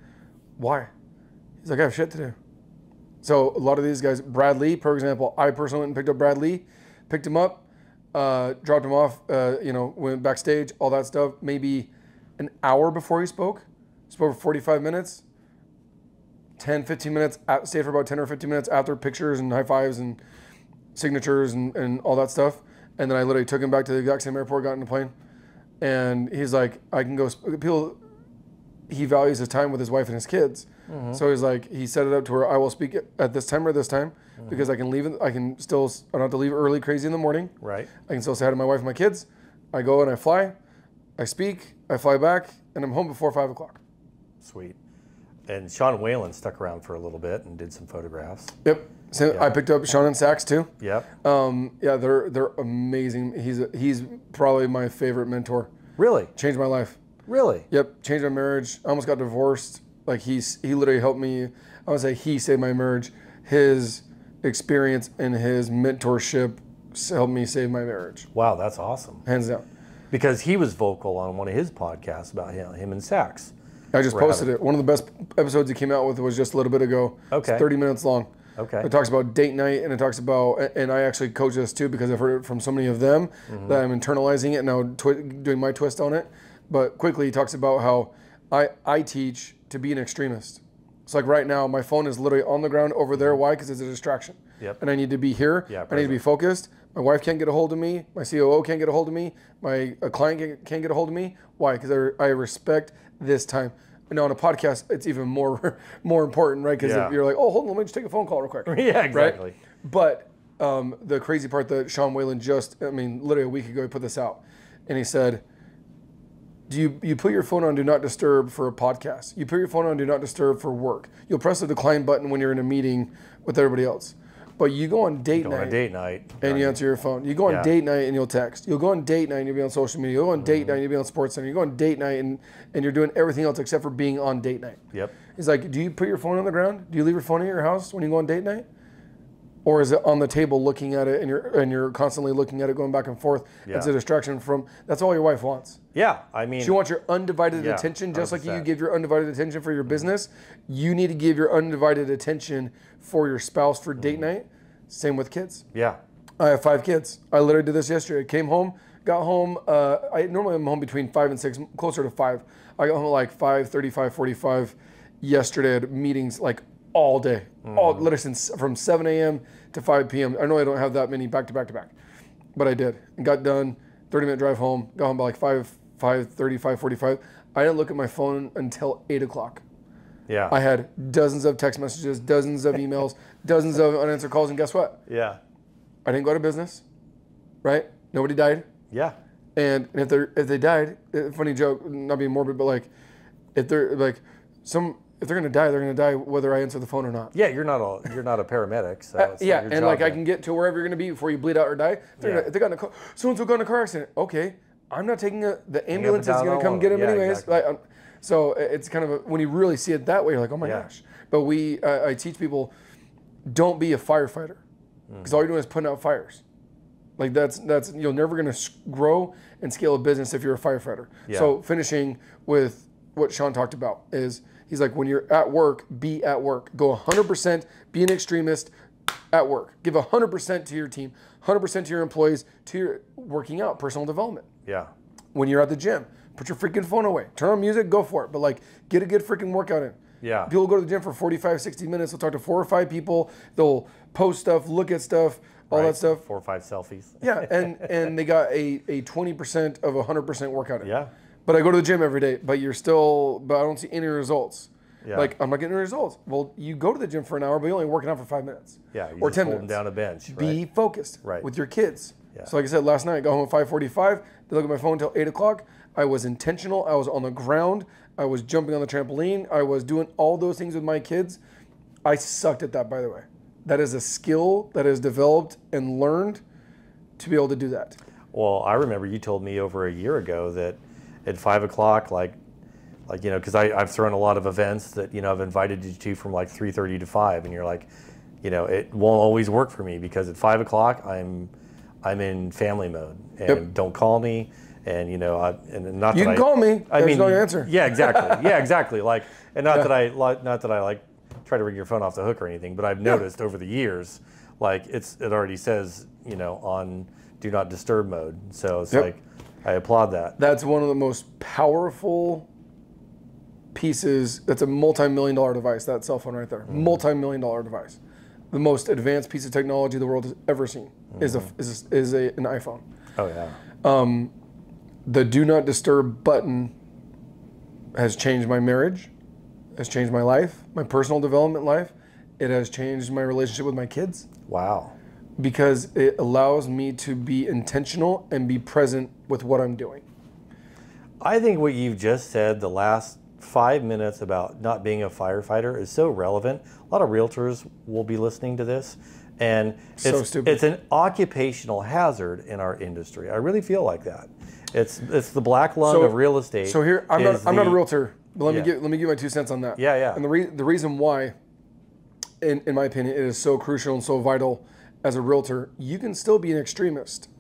why? He's like, I have shit to do. So a lot of these guys, Brad Lee, for example, I personally went and picked up Brad Lee, picked him up, uh, dropped him off, uh, you know, went backstage, all that stuff, maybe an hour before he spoke, spoke for forty-five minutes, ten, fifteen minutes, stayed for about ten or fifteen minutes after, pictures and high fives and signatures and, and all that stuff. And then I literally took him back to the exact same airport, got in the plane. And he's like, I can go, people, he values his time with his wife and his kids. Mm-hmm. So he's like, he set it up to where I will speak at this time or this time, mm-hmm. because I can leave, I can still, I don't have to leave early crazy in the morning. Right. I can still say hi to my wife and my kids. I go and I fly, I speak, I fly back, and I'm home before five o'clock. Sweet. And Sean Whalen stuck around for a little bit and did some photographs. Yep. So yeah. I picked up Sean and Sachs too. Yep. Um, yeah, they're they're amazing. He's a, he's probably my favorite mentor. Really? Changed my life. Really? Yep. Changed my marriage. I almost got divorced. Like he's he literally helped me. I would say he saved my marriage. His experience and his mentorship helped me save my marriage. Wow, that's awesome. Hands down. Because he was vocal on one of his podcasts about him, him and Sachs. I just posted it. One of the best episodes he came out with was just a little bit ago. Okay. It's thirty minutes long. Okay. It talks about date night, and it talks about, and I actually coach this too because I've heard it from so many of them mm-hmm. that I'm internalizing it and now twi- doing my twist on it. But quickly, he talks about how I, I teach to be an extremist. It's like right now, my phone is literally on the ground over there. Why? Because it's a distraction. Yep. And I need to be here. Yeah, I need to be focused. My wife can't get a hold of me. My C O O can't get a hold of me. My a client can't get a hold of me. Why? Because I, I respect this time. And on a podcast, it's even more more important, right? Because yeah. you're like, oh, hold on, let me just take a phone call real quick. Yeah, exactly. Right? But um, the crazy part that Sean Whalen just, I mean, literally a week ago, he put this out. And he said, do you, you put your phone on Do Not Disturb for a podcast. You put your phone on Do Not Disturb for work. You'll press the decline button when you're in a meeting with everybody else. But you go on date go night, on date night and you answer your phone. You go on yeah. date night and you'll text. You'll go on date night and you'll be on social media. You'll go on date mm-hmm. night and you'll be on Sports Center. You go on date night and, and you're doing everything else except for being on date night. Yep. He's like, do you put your phone on the ground? Do you leave your phone at your house when you go on date night? Or is it on the table looking at it and you're and you're constantly looking at it going back and forth? Yeah. It's a distraction from, that's all your wife wants. Yeah, I mean. She wants your undivided yeah, attention. Just like you give your undivided attention for your business, mm-hmm. you need to give your undivided attention for your spouse for date mm-hmm. night. Same with kids. Yeah. I have five kids. I literally did this yesterday. I came home, got home. Uh, I normally am home between five and six, closer to five. I got home at like five thirty, five forty-five yesterday at meetings like all day. Mm-hmm. All literally since, from seven a m to five p m I know I don't have that many back to back to back, but I did. And got done, thirty minute drive home, got home by like five, five thirty, five forty-five. I didn't look at my phone until eight o'clock. Yeah. I had dozens of text messages, dozens of emails, dozens of unanswered calls, and guess what? Yeah. I didn't go to business, right? Nobody died. Yeah. And, and if they if they died, funny joke, not being morbid, but like, if they're like, some if they're going to die, they're going to die whether I answer the phone or not. Yeah, you're not a you're not a paramedic, so it's uh, yeah, not your and job like then. I can get to wherever you're going to be before you bleed out or die. They're yeah. gonna, they got in a car. Someone got in a car accident. Okay, I'm not taking a, the ambulance is going to come get him yeah, anyways. Exactly. Like, so it's kind of a, when you really see it that way, you're like, oh my yeah. gosh. But we, uh, I teach people, don't be a firefighter, because mm. all you're doing is putting out fires. Like that's that's you're never going to grow and scale a business if you're a firefighter. Yeah. So finishing with what Sean talked about is. He's like, when you're at work, be at work. Go one hundred percent, be an extremist at work. Give one hundred percent to your team, one hundred percent to your employees, to your working out, personal development. Yeah. When you're at the gym, put your freaking phone away. Turn on music, go for it. But like, get a good freaking workout in. Yeah. People go to the gym for forty-five, sixty minutes. They'll talk to four or five people. They'll post stuff, look at stuff, all right. that stuff. Four or five selfies. Yeah, and, and they got a, a twenty percent of one hundred percent workout in. Yeah. But I go to the gym every day, but you're still, but I don't see any results. Yeah. Like, I'm not getting any results. Well, you go to the gym for an hour, but you're only working out for five minutes. Yeah, you're just holding down a bench. Right? Be focused right. with your kids. Yeah. So like I said, last night, I got home at five forty-five, they look at my phone until eight o'clock. I was intentional. I was on the ground. I was jumping on the trampoline. I was doing all those things with my kids. I sucked at that, by the way. That is a skill that is developed and learned to be able to do that. Well, I remember you told me over a year ago that at five o'clock, like, like you know, because I've thrown a lot of events that you know I've invited you to from like three thirty to five, and you're like, you know, it won't always work for me because at five o'clock I'm, I'm in family mode, and yep. don't call me, and you know, I, and not that you can I, call me. I There's mean, no answer. Yeah, exactly. Yeah, exactly. Like, and not yeah. that I, not that I like try to ring your phone off the hook or anything, but I've noticed yeah. over the years, like it's it already says you know on do not disturb mode, so it's yep. like. I applaud that. That's one of the most powerful pieces. That's a multi-million dollar device, that cell phone right there. Mm-hmm. Multi-million dollar device. The most advanced piece of technology the world has ever seen mm-hmm. is, a, is, a, is a, an iPhone. Oh, yeah. Um, the do not disturb button has changed my marriage, has changed my life, my personal development life. It has changed my relationship with my kids. Wow. Because it allows me to be intentional and be present with what I'm doing. I think what you've just said, the last five minutes about not being a firefighter, is so relevant. A lot of realtors will be listening to this. And it's, so stupid. It's an occupational hazard in our industry. I really feel like that. It's it's the black lung so, of real estate. So here, I'm, not, I'm the, not a realtor, but let, yeah. me get, let me give my two cents on that. Yeah, yeah. And the, re the reason why, in, in my opinion, it is so crucial and so vital as a realtor, you can still be an extremist.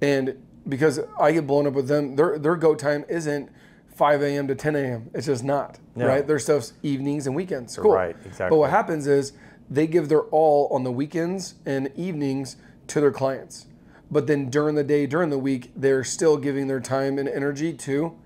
And because I get blown up with them, their their go time isn't five A M to ten A M It's just not, no. right? Their stuff's evenings and weekends, cool. Right, exactly. But what happens is they give their all on the weekends and evenings to their clients. But then during the day, during the week, they're still giving their time and energy to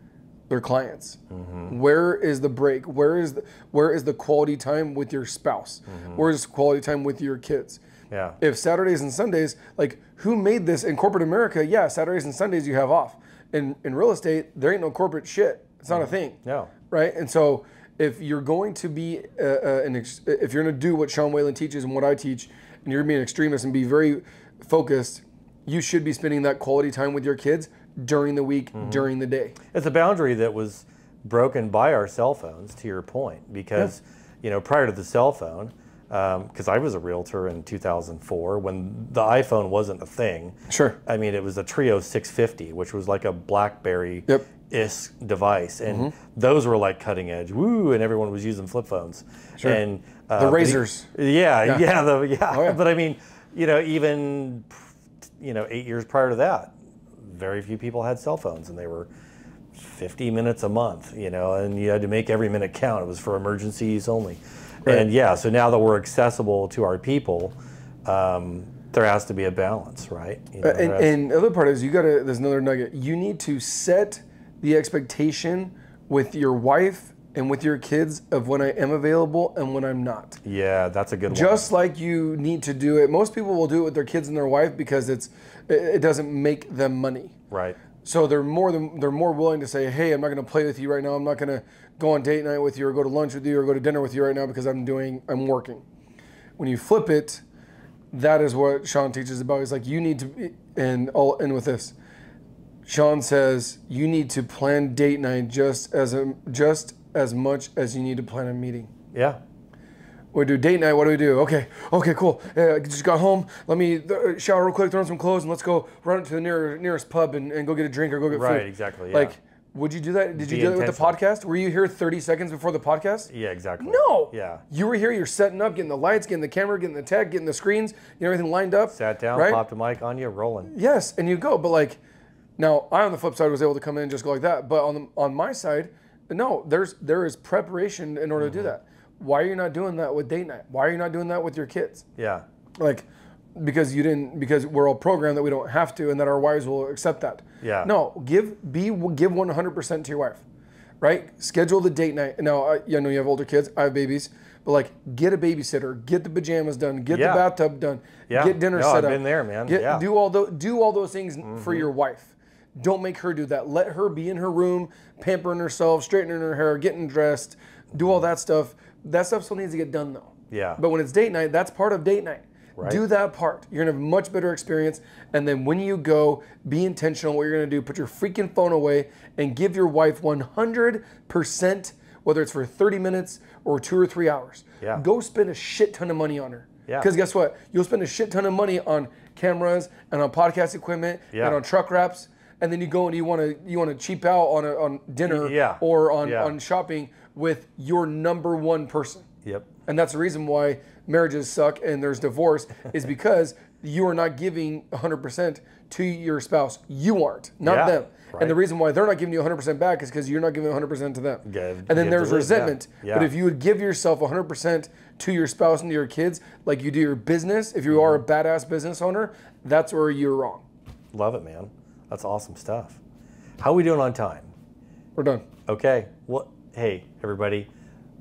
their clients. Mm-hmm. Where is the break? Where is the, where is the quality time with your spouse? Mm-hmm. Where is quality time with your kids? Yeah. If Saturdays and Sundays, like who made this in corporate America? Yeah, Saturdays and Sundays you have off. In in real estate, there ain't no corporate shit. It's not mm. a thing. No. Right? And so if you're going to be uh, uh, an ex if you're going to do what Sean Whalen teaches and what I teach, and you're going to be an extremist and be very focused, you should be spending that quality time with your kids during the week, mm-hmm. during the day. It's a boundary that was broken by our cell phones, to your point, because yeah. you know prior to the cell phone. Because um, I was a realtor in two thousand four when the iPhone wasn't a thing. Sure. I mean, it was a Trio six fifty, which was like a BlackBerry-ish yep. device. And mm-hmm. those were like cutting edge. Woo! And everyone was using flip phones. Sure. And, uh, the Razors. But, yeah, yeah. Yeah, the, yeah. Oh, yeah. But I mean, you know, even, you know, eight years prior to that, very few people had cell phones, and they were fifty minutes a month, you know, and you had to make every minute count. It was for emergency use only. Right. And yeah, so now that we're accessible to our people, um, there has to be a balance, right? You know, uh, and, and the other part is you got to, there's another nugget. You need to set the expectation with your wife and with your kids of when I am available and when I'm not. Yeah, that's a good one. Just like you need to do it. Most people will do it with their kids and their wife because it's it doesn't make them money. Right. So they're more than, they're more willing to say, hey, I'm not going to play with you right now. I'm not going to go on date night with you or go to lunch with you or go to dinner with you right now because I'm doing, I'm working. When you flip it, that is what Sean teaches about. He's like, you need to, be, and I'll end with this. Sean says, you need to plan date night just as a, just as much as you need to plan a meeting. Yeah. We do date night. What do we do? Okay, okay, cool. Uh, just got home. Let me th shower real quick, throw on some clothes, and let's go run to the near, nearest pub and, and go get a drink or go get right, food. Right, exactly. Yeah. Like, would you do that? Did you do that with the podcast? Were you here thirty seconds before the podcast? Yeah, exactly. No. Yeah. You were here. You're setting up, getting the lights, getting the camera, getting the tech, getting the screens, getting everything lined up. Sat down, right? Popped a mic on you, rolling. Yes, and you go. But like, now I on the flip side was able to come in and just go like that. But on the, on my side, no, there's there is preparation in order mm-hmm. to do that. Why are you not doing that with date night? Why are you not doing that with your kids? Yeah. Like, because you didn't, because we're all programmed that we don't have to and that our wives will accept that. Yeah. No, give, be, give one hundred percent to your wife, right? Schedule the date night. Now, I, I know you have older kids, I have babies, but like, get a babysitter, get the pajamas done, get yeah. the bathtub done, yeah. get dinner no, set I've up. I've been there, man. Get, yeah. Do all, the, do all those things mm-hmm. for your wife. Don't make her do that. Let her be in her room, pampering herself, straightening her hair, getting dressed, do all that stuff. That stuff still needs to get done though. Yeah. But when it's date night, that's part of date night. Right. Do that part. You're gonna have a much better experience. And then when you go, be intentional what you're gonna do. Put your freaking phone away and give your wife one hundred percent, whether it's for thirty minutes or two or three hours. Yeah. Go spend a shit ton of money on her. Yeah. Because guess what? You'll spend a shit ton of money on cameras and on podcast equipment yeah. and on truck wraps. And then you go and you want to you want to cheap out on a, on dinner yeah. or on, yeah. on shopping with your number one person. Yep. And that's the reason why marriages suck and there's divorce is because you are not giving one hundred percent to your spouse. You aren't, not yeah, them. Right. And the reason why they're not giving you one hundred percent back is because you're not giving one hundred percent to them. Yeah, and then there's resentment. Yeah. Yeah. But if you would give yourself one hundred percent to your spouse and to your kids, like you do your business, if you mm-hmm. are a badass business owner, that's where you're wrong. Love it, man. That's awesome stuff. How are we doing on time? We're done. Okay. Well, hey, everybody.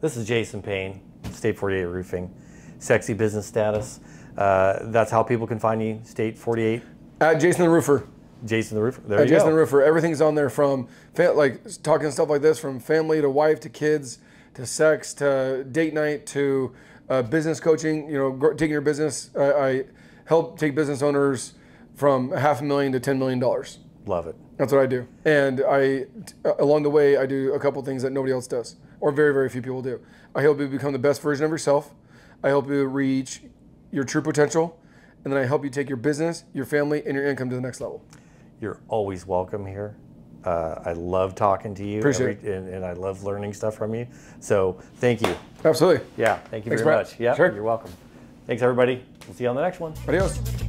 This is Jason Payne, State forty-eight Roofing. Sexy business status. Uh, that's how people can find you, State forty-eight. At Jason the Roofer. Jason the Roofer. There At you Jason go. Jason the Roofer. Everything's on there from, like, talking stuff like this, from family to wife to kids to sex to date night to uh, business coaching, you know, taking your business. I, I help take business owners from half a million to ten million dollars. Love it. That's what I do. And I, along the way, I do a couple things that nobody else does, or very, very few people do. I help you become the best version of yourself. I help you reach your true potential. And then I help you take your business, your family, and your income to the next level. You're always welcome here. Uh, I love talking to you. Appreciate every, it. And, and I love learning stuff from you. So thank you. Absolutely. Yeah, thank you Thanks very much. Yeah, sure. You're welcome. Thanks, everybody. We'll see you on the next one. Adios.